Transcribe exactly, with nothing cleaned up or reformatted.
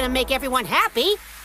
gonna make everyone happy.